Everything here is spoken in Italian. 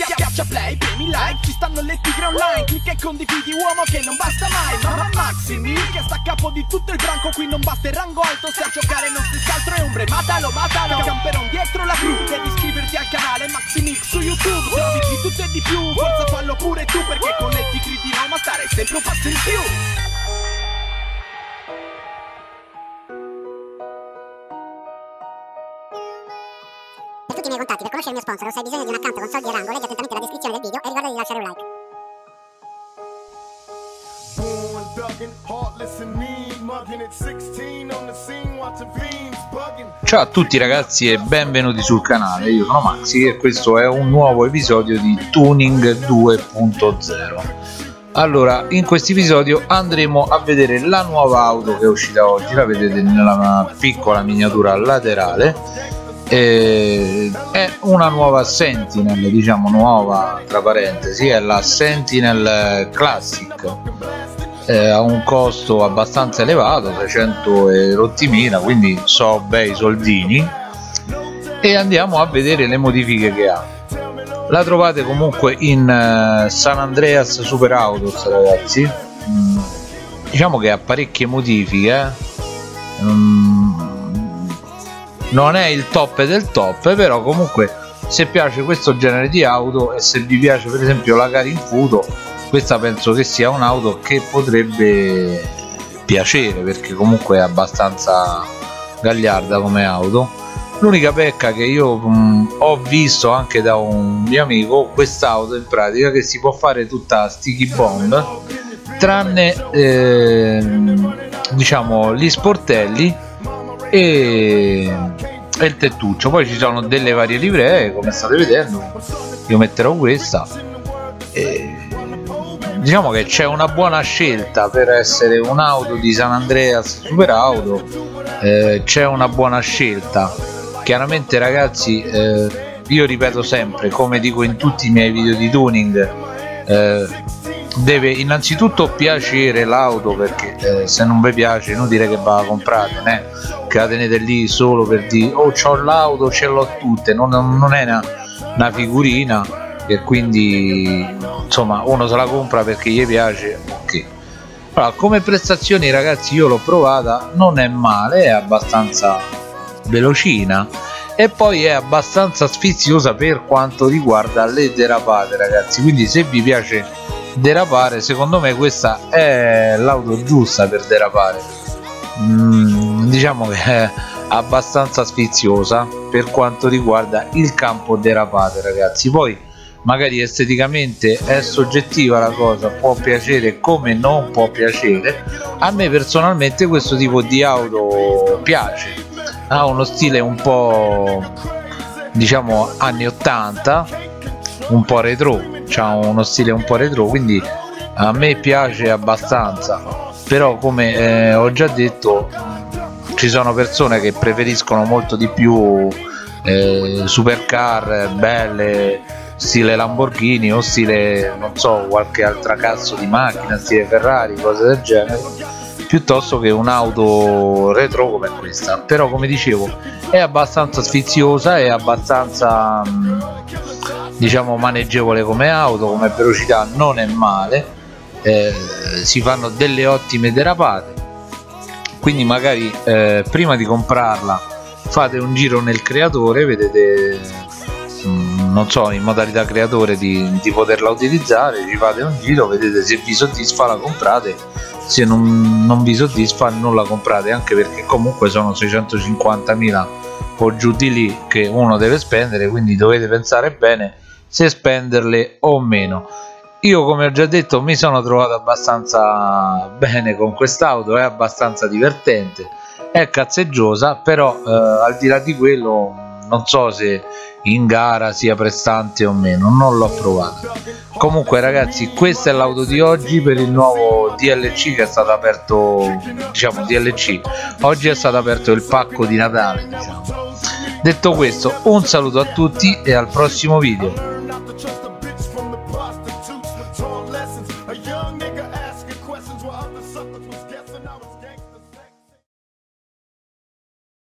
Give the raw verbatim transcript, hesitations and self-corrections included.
Schiaccia play, premi like, ci stanno le tigre online. Clicca e condividi, uomo, che non basta mai. Mamma Maxi Mix che sta a capo di tutto il branco. Qui non basta il rango alto, se a giocare non si altro è un bre. Matalo, matalo, camperon dietro la cru. Devi iscriverti al canale Maxi Mix su YouTube. Se avvicini tutto e di più, forza fallo pure tu, perché con le tigre di Roma stare sempre un passo in più. Per tutti i miei contatti, per conoscere il mio sponsor o se hai bisogno di un account con soldi e rango, leggi attentamente la descrizione del video e ricorda di lasciare un like. Born, dugging, heartless and mean, mugging at sixteen on the scene, watching fiends, bugging. Ciao a tutti ragazzi e benvenuti sul canale, io sono Maxi e questo è un nuovo episodio di Tuning due punto zero. Allora, in questo episodio andremo a vedere la nuova auto che è uscita oggi, la vedete nella piccola miniatura laterale. È una nuova Sentinel, diciamo nuova tra parentesi, è la Sentinel Classic, eh, ha un costo abbastanza elevato, trecento e rottimila, quindi so bei soldini, e andiamo a vedere le modifiche che ha. La trovate comunque in San Andreas Super Autos ragazzi, mm, diciamo che ha parecchie modifiche, eh? mm, non è il top del top, però comunque se piace questo genere di auto e se vi piace per esempio la Karin Futo, questa penso che sia un'auto che potrebbe piacere, perché comunque è abbastanza gagliarda come auto. L'unica pecca che io mh, ho visto anche da un mio amico, quest'auto in pratica che si può fare tutta sticky bomb tranne eh, diciamo gli sportelli E, e il tettuccio. Poi ci sono delle varie livree, come state vedendo, io metterò questa, e diciamo che c'è una buona scelta per essere un'auto di San Andreas Super Auto, eh, c'è una buona scelta. Chiaramente ragazzi, eh, io ripeto sempre, come dico in tutti i miei video di tuning, eh, deve innanzitutto piacere l'auto, perché eh, se non vi piace inutile che va a comprate, né? Che la tenete lì solo per dire oh c'ho l'auto, ce l'ho tutte, non, non è una, una figurina, e quindi insomma uno se la compra perché gli piace, ok. Allora, come prestazioni ragazzi io l'ho provata, non è male, è abbastanza velocina e poi è abbastanza sfiziosa per quanto riguarda le derapate ragazzi, quindi se vi piace derapare secondo me questa è l'auto giusta per derapare. Mm, diciamo che è abbastanza sfiziosa per quanto riguarda il campo derapate ragazzi, poi magari esteticamente è soggettiva la cosa, può piacere come non può piacere. A me personalmente questo tipo di auto piace, ha uno stile un po' diciamo anni ottanta, un po' retro, ha uno stile un po' retro, quindi a me piace abbastanza, però come eh, ho già detto ci sono persone che preferiscono molto di più eh, supercar belle stile Lamborghini o stile non so qualche altra cazzo di macchina stile Ferrari, cose del genere, piuttosto che un'auto retro come questa. Però come dicevo è abbastanza sfiziosa, è abbastanza mh, diciamo maneggevole come auto, come velocità non è male, eh, si fanno delle ottime derapate, quindi magari eh, prima di comprarla fate un giro nel creatore, vedete mh, non so in modalità creatore di, di poterla utilizzare, vi fate un giro, vedete se vi soddisfa la comprate, se non, non vi soddisfa non la comprate, anche perché comunque sono seicentocinquantamila o giù di lì che uno deve spendere, quindi dovete pensare bene se spenderle o meno. Io come ho già detto mi sono trovato abbastanza bene con quest'auto, è abbastanza divertente, è cazzeggiosa, però eh, al di là di quello non so se in gara sia prestante o meno, non l'ho provata. Comunque ragazzi questa è l'auto di oggi per il nuovo D L C che è stato aperto, diciamo D L C, oggi è stato aperto il pacco di Natale diciamo. Detto questo, un saluto a tutti e al prossimo video.